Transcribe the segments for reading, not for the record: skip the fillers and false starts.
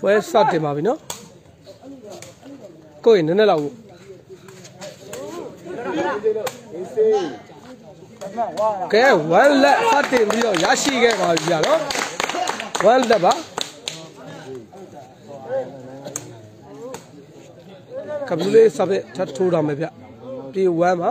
Pues sate mavi no, koi nene lau. Kaya walda sate mavi yashi kaya mavi jalo, walda ba. Kabule sabe chhat thoda me bia, ti wam ha.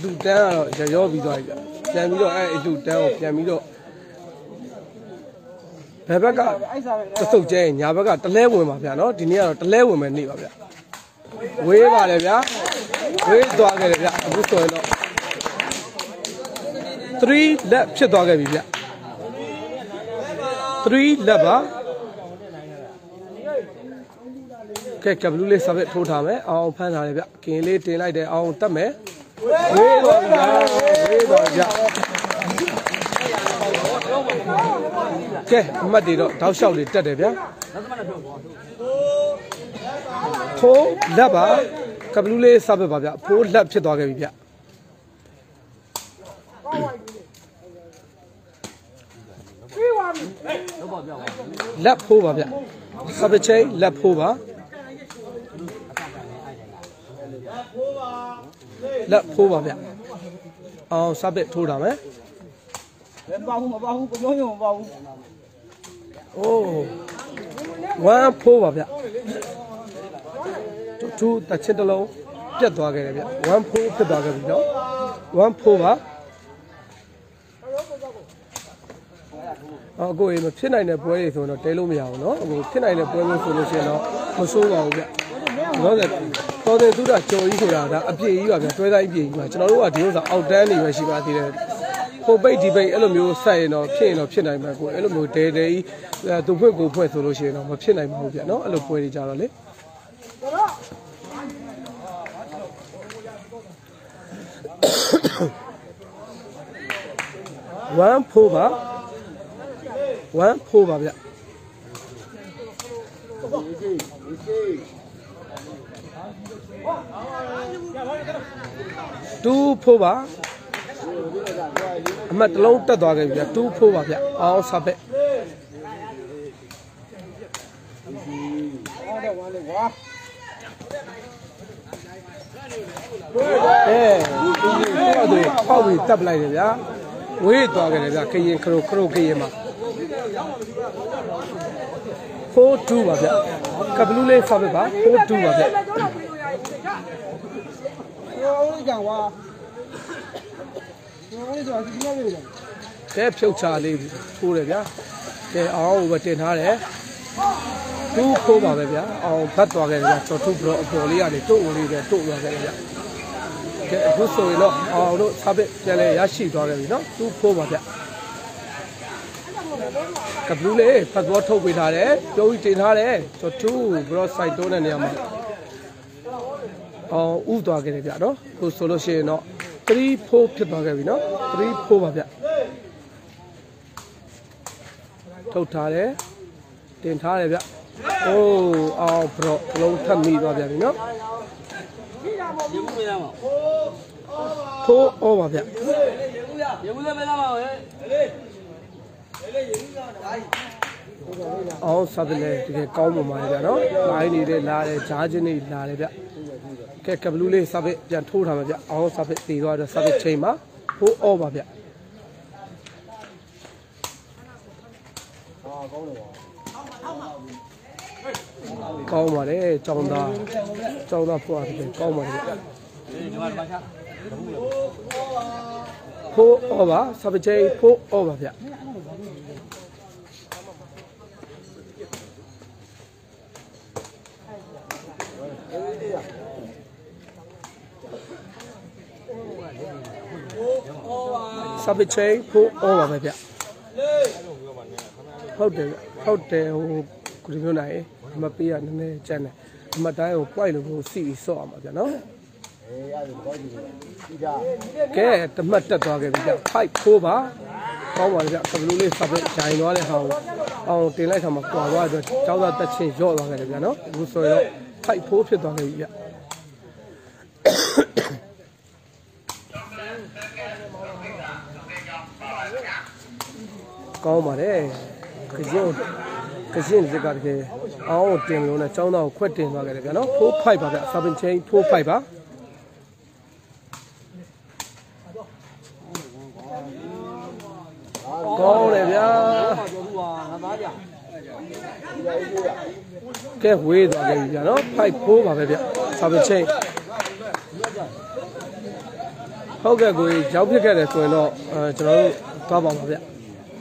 Two ten, ya yo bido. Jami do, eh, itu dah, jami do. Berapa? Terus je, ni apa kan? Terlewu macam, no? Di ni ada terlewu macam ni macam. Wei balik ya, wei dua kali ya, betul no. Three lap, sih dua kali ya. Three lap ah. Kekablu le sabit thoda me, awam pan hari ya. Kini tenai deh, awam tam me. Wei dua. Okay, madi do, tahu siapa dia tadi ya? Ko laba, kabulule sabe babya, ko lab sih doa kebia. Lab ho babya, sabe cai lab ho ba. Lab ho babya. आह साबे थोड़ा में ओ वहाँ फोबा भैया तू तच्छे डलाओ क्या दवा करेगा भैया वहाँ फोब क्या दवा करेगा वहाँ फोबा आह कोई मत फिर नहीं बोले तो ना टेलो में आओ ना वो फिर नहीं बोले तो लोग ना मसूबा हो गया ना Kau tu dah jauh itu dah, abis itu abis tu dah abis macam orang luar dia dah out dah ni macam apa dia, kau bayi elok mewah saya nak pienai macam elok mewah deh, tu pun kau pun solo saya nak pienai macam dia, no elok pun dijalan le. Wan poba dia. Two poba, amat laut tak doa kebia. Two poba kebia, awal sape. Eh, aduh, kawit tak belai kebia, wih doa kebia, kaya keru kaya mah. Four two kebia, kabulule sape bah, four two kebia. Tap show Charlie, full of ya. They are over 10 hours. Two cover of ya, or that wagon, so two polia, the two only the two wagon. Who's so enough? Our road habit, Yashi dog, you know, two cover ya. Kabule, but what hope with her, eh? Do it in her, eh? So two broadside don't and yam. Oh, udah agaknya dia, no. Kau solusi, no. Three four kita agaknya, no. Three four agaknya. Kau tarik, ten tarik agaknya. Oh, ah, bro, lautan ni agaknya, no. Four oh agaknya. Oh, sahaja, dia kau memang agaknya, no. Main ni dia, lari, charge ni lari agaknya. के कबूले साबे जान थोड़ा में जा आओ साबे तीनों आदर साबे छह माह वो ओ बाबे काऊ मरे चौंदा पुआर के काऊ मरे वो ओ बा साबे छह वो ओ बाबे Sabe cai, pula, oh, apa dia? كوماري كزين كزين زكاة كي أو تين لونا تاونا أو كوتين ما غيره كنا فو بايبا كا سبعين شيء فو بايبا كونه بيا كهوي ده غيره كنا بايب فو ما بيا سبعين شيء هو كهوي جاوب كده كونه جناو تابع ما بيا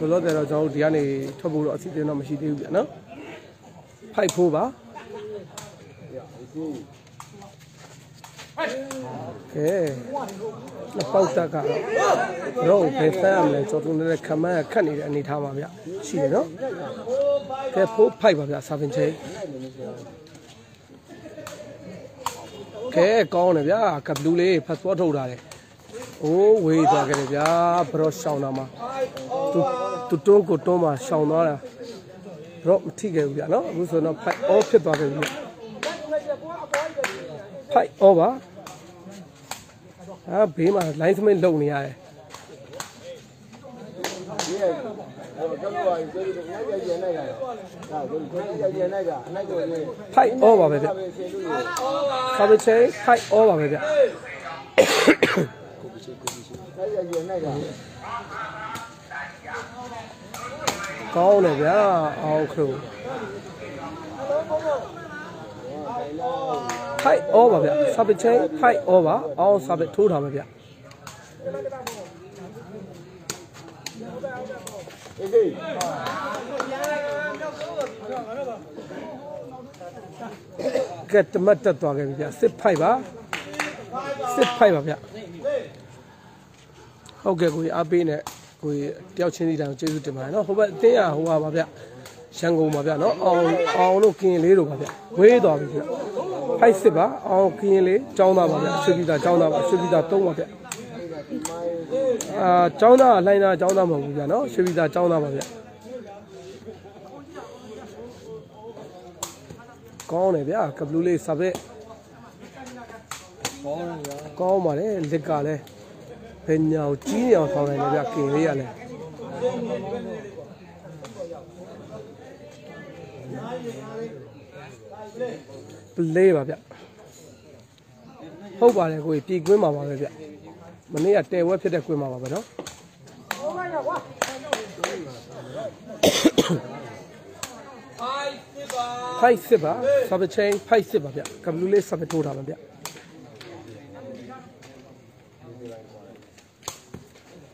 لو ده جاو دياني تبو لو أسيدي نام شيدي بيانا، هاي فوبا، إيه، نفوسا كا، رو بيسام لين صوتنا ده كمان كني أني ثامة بيا، شيء ده، كه فوب هاي بيا سافنشة، كه كونه بيا كبدولي فسوا ثورة، أو ويد وكله بيا بروش شاونا ما. تون كتوم ما شاونا رو تيجي ويا نا بوسنا باي أو في دواعي ويا باي أو با ها بيم لينس من لوني هاي باي أو با بيا سامي شيء باي أو با بيا كون بيا أو كرو هاي أوبا بيا سبعين شيء هاي أوبا أو سبعين ثورة بيا كت متى تواجه بيا سبعة بيا أوكي كوي أبينا كوي تياوشيني ده جزء جماعي نو هو بتيا هو بابيا شنغو بابيا نو أو لو كين ليه رو بابيا ويد أو بابيا هاي سبا أو كين ليه جاونا بابيا شبيدا توم بابيا جاونا لينا جاونا ما بابيا نو شبيدا جاونا بابيا كونه بيا كبلولي سبعة كونه ماله لقاله بيننا وتيني أو ثاني نبيع كيري عليه. بلي بابيا. هو بعده كوي بيجوي ما بابيا. من يأتي وقت ده كوي ما بابيا. هاي سبا سبتشين هاي سبا بابيا. قبل ليه سبتورا بابيا.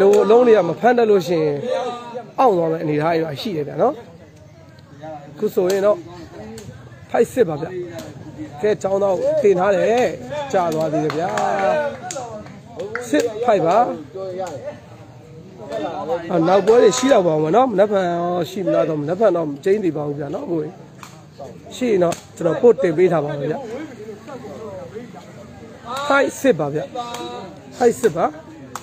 لو لوني أما فندا لوشين أو ما نيجي هاي وعشية ده نو كوسوي نو هاي سبب ده كتاونا تين هذا جالو هذه ده سب هاي با أنا بقول شيء أبغى منام نبى شيء منادم نبى نام جيني بقول نام بقول شيء نو ترى بوت بيتها بقول هاي سبب ده هاي سبب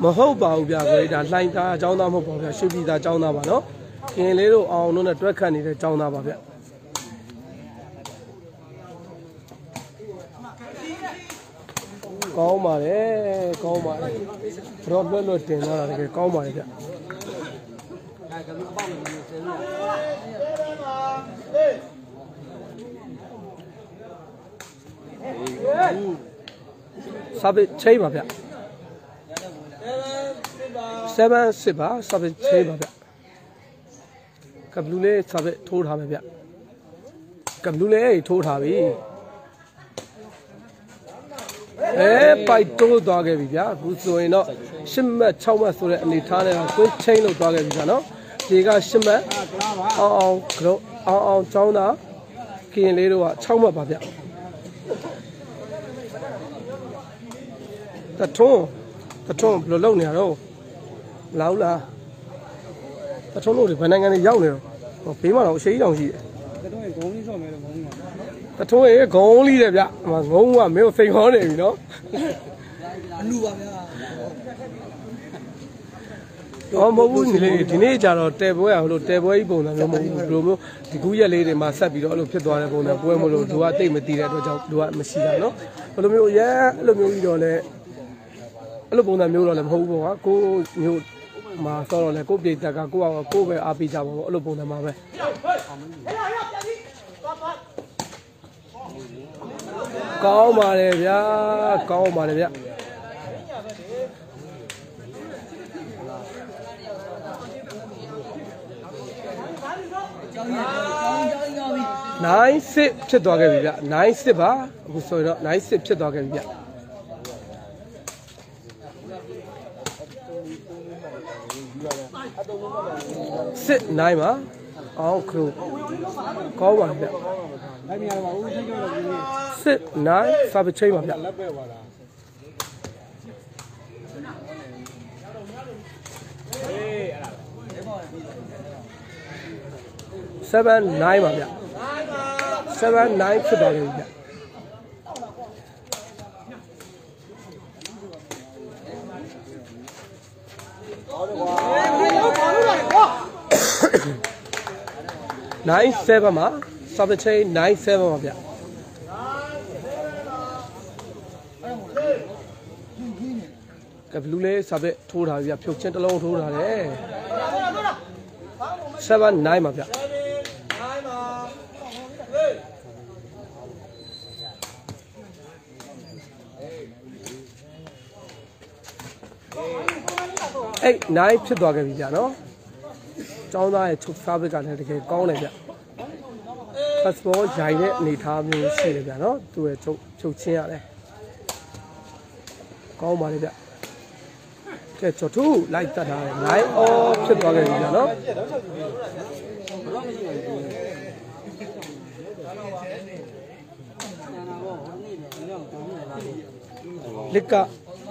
ما هو باو بيعوض عن لين تا جاونا ما باو بيع شوفي تا جاونا بانو كين ليرو آو نونا تركاني تا جاونا باو بيع كاو ماره ربنا لوتين هذا كده كاو ماره بيع سبب شيء باو بيع سبعة سبعة سبعة سبعة قبلولة سبعة ثور ها بيا قبلولة ثور ها بي بايتو داغة بيا كوزوينا شمة شومة سورة نيتانة كون شينو داغة بيا نو تيجا شمة آو جاونا كين ليروا شومة بيا تاتون بلو نيارو لاو لا تاتون لو بنان غاني ياو نيرو بيما لو شي ياو شي تاتون اي غون لي ده بيا غون وا ميو سين هون ني بي نو الو با بيا تو مو بو ني لي دي ني جا لو تيبوي هلو تيبوي ဤ ပုံစံ မျိုး မဟုတ်ဘူး بلو မျိုး ဒီ ကူး ရက် လေး တွေ မှာ ဆက် ပြီး တော့ အဲ့ လို ဖြစ် သွား တဲ့ ပုံ စံ ပွဲ မ လို့ သူ က တိတ် မ တီး တဲ့ အတွက် ကြောင့် သူ က မရှိ တာ เนาะ အဲ့ လို မျိုး ရဲ အဲ့ လို မျိုး ကြီး တော့ လဲ لو بونا ميولا لما هو بوا كو ميو ما صار له كو بيتا كو كو بأبي جابوا لو بونا ما به كاو ماله بيا نايس بشد داغة بيا نايس با غصوينا نايس بشد داغة بيا سيد نايما أو كرو كوما بيا سيد ناي سبعة شيء ما بيا سبعة ناي ما بيا سبعة ناي شو داري بيا ناين سبعة ما سبعة شيء ناين سبعة ما بيا قبلولة سبعة ثور ها بيا بيوكشة تلاو ثور ها ليه سبعة ناين ما بيا أي ناين في دواعي بيا نو چونا ہے چھپ صاحب کا نے ٹھیک کون ہے بیا پس بول جائے نے نیٹھا میں سے بیا نو تو ہے چھپ چھین یار ہے کون مارے بیا کہ چھٹو لائٹ تھا لائٹ آف پھٹ تو گئے بیا نو لکا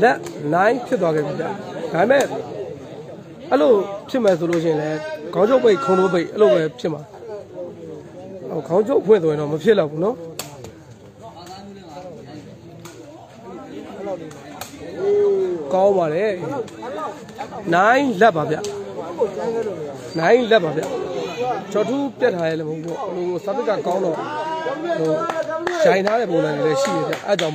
لا ناين شو داعي بيا كمان ألو شو ما سولوشين له كانجو بي كانو بي ألو بي شو ما أو كانجو بوين دوينو ما في لا بونو كاو ماله ناين لا بابيا ناين لا بابيا شو بيت هاي لما هو سبب كاونو شاينا له بونا ليشي أدم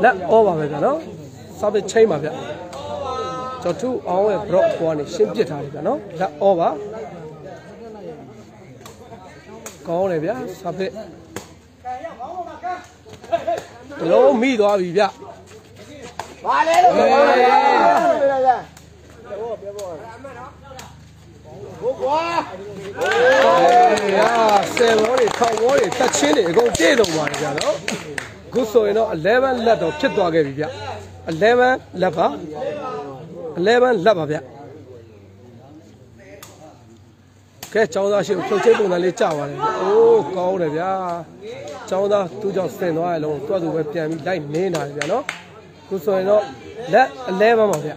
لا اوه بدي لا صابت شيء ما بدي تطو اوه برو قواني شبيه تاريخ لا لا اوه قواني بدي صابت لو ميدو ابي بدي لا كوسوينو لا لا ما مافيا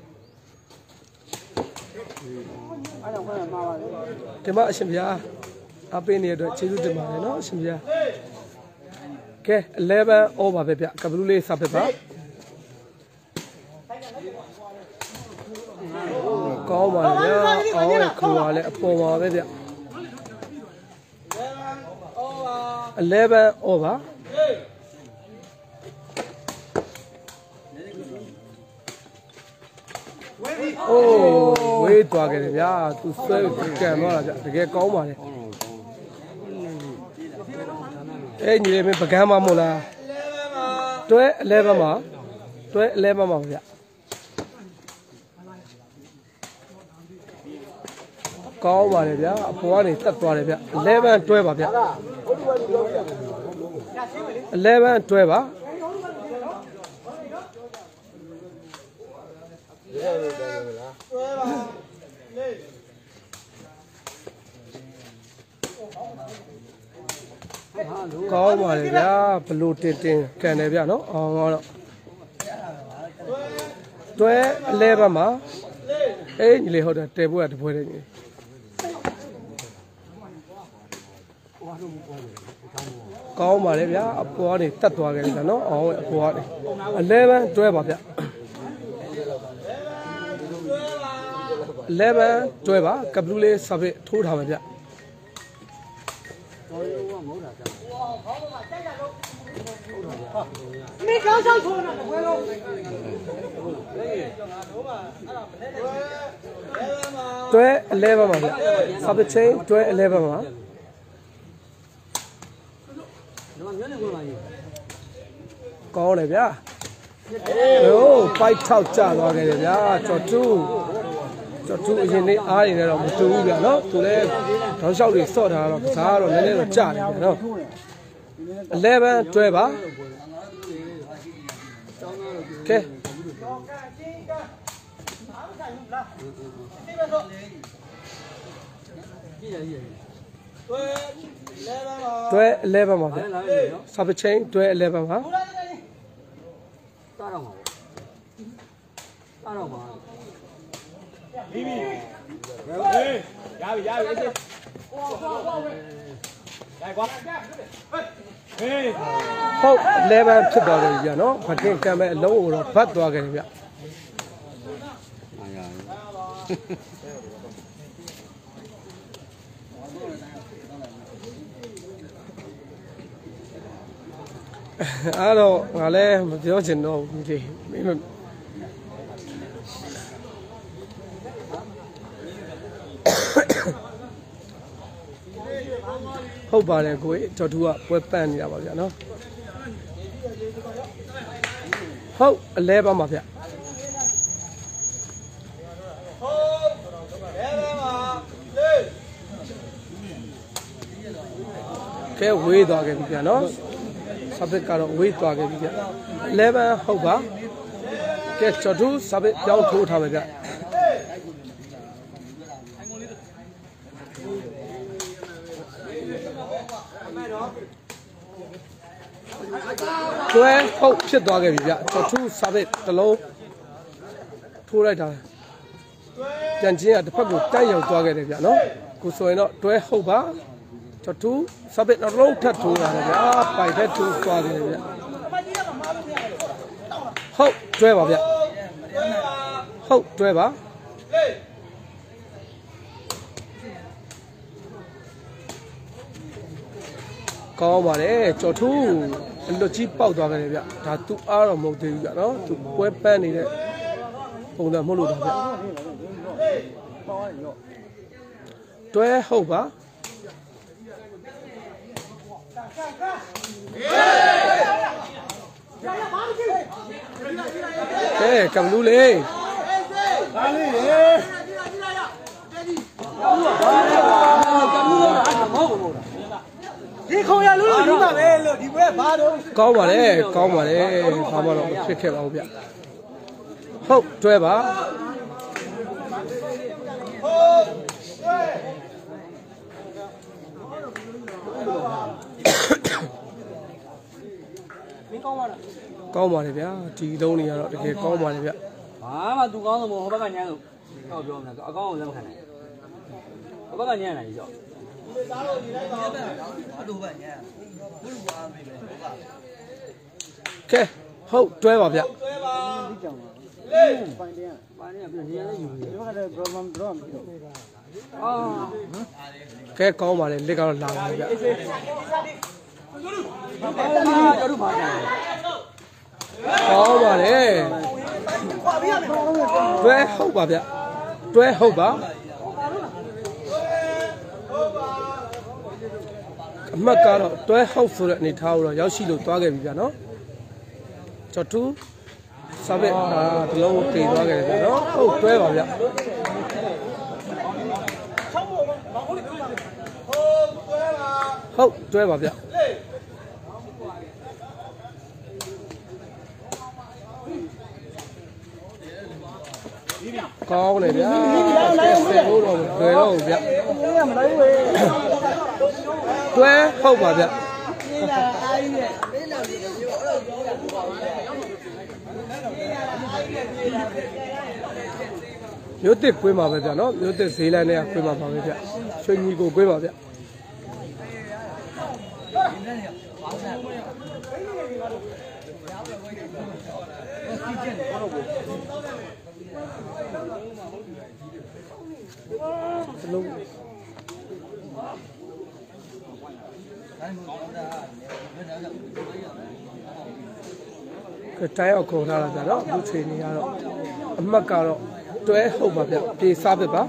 تما اسميها أبيني هذا شيء تما هنا اسميها. كه لما أو بابي بيا كبرولي سببها. كوما يا أو كوما لا كوما بيا. اللعبة أوبا أوه ويت واقعي يا تسوي كأنه هذا تجيء كم عليه إيه نجيب من بكام أمولا توه لعبة ما يا كم عليه يا أبواني تطواني يا لعبة توه ما يا لما توبا كم على بيا بلوتين كأنه بيا نو أو توه لما ما إيه اللي هو ده تبوه تبوه كم عليه يا أبواني تطوع كذا نو أو أبواني اللعبة توي بابيا اللعبة توي با كبرولي سبب ثور هم بيا توي اللعبة ما سبب شيء توي اللعبة ما كون يا بيا أوه باي تاو تاو ده كده بيا تاو تو يعني عارين ده لو تو بيا نو توله تاو لي صار ده لو صار ولا ليه رجع ده نو لعبة توي با كه توه لعبة ما فيها سبب شيء توه لعبة ما هو لعبة تدور يا نو فكين كم لو ربط دواعي يا Alors, allez, je non, هو بالي كوي تدوها وبان يا بابا نو هو اللي بابا فيها كي ويد واقع فيها نو سبب كارو ويد واقع فيها اللي بابا هو با كي تدو سبب يوم توتها بيا توه هو شد داغي بيجا تشو سبب تلو ثورة ده جنسية دفعوا تاني يوم داغي بيجا نو كوسوينو توه هو با تشو سبب نلو تثورة ده آه بايده تشو داغي بيجا هو توه با بيجا هو توه با كم عليه تشو لو تجيبوا ده على بيا تاتو أرو مودي بيا نو تقوي باني ده فونا مولود بيا توه هو با إيه كملوا لي يقول يا لولو يقول يا لولو يقول يا لولو يقول يا لولو يقول يا لولو يقول يا لولو يقول يا لولو يقول يا لولو Okay, how do I have Okay, come on, let's go down. ما كارو توه خوف ولا نيتاو ولا يوشيلو تواجه بيجا نو تشو سبب تلو تي تواجه بيجا نو هو توه بابيا هو توه بابيا كاو لبيا سيرو لو بيا توه هو بابيا يودي كوي ما بابيا نو يودي زيلا نيا كوي ما بابيا شو نيجو كوي بابيا كتايو كورا هذا لا بوتشيني هذا أما كارو توه هو بابيا في ساببا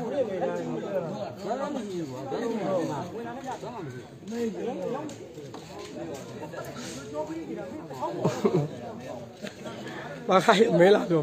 ما خاي ميلادو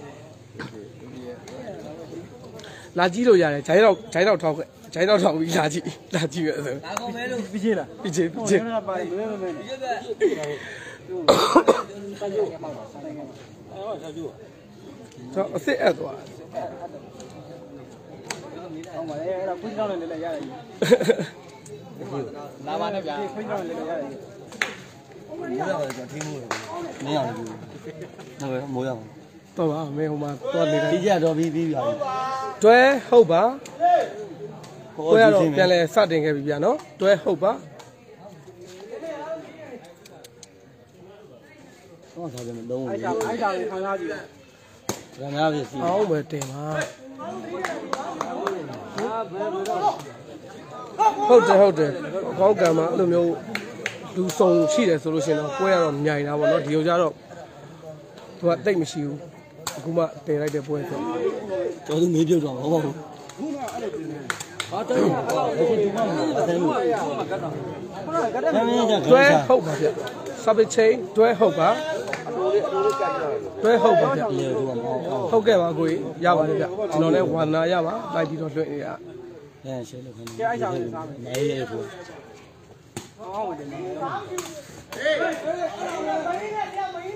لا جيلو يا جاي راو تاو جاي راو تاو لا جي بيجي لا باي ဟုတ်တယ်ဟုတ်တယ်ဟောက်ကမှာအဲ့လိုမျိုးလူဆောင်ရှိတယ်ဆိုလို့ရှိရင်တော့ပွဲရတော့မြိုင်တာပေါ့နော်ဒီဟိုကြတော့တွဲဟုတ်ပါ ဟုတ်ဟုတ်ပါဗျာကျွန်တော်လည်းဝါနာရပါလိုက်ပြီးတော့လွှင့်နေရဟုတ်တွဲပါဗျာဟ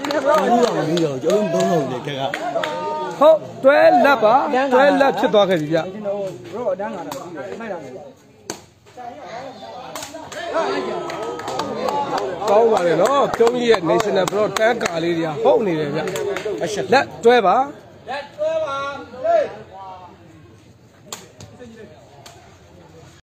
တန်းကာလေးတွေဟုတ်နေတယ်ဗျလက်တွဲပါ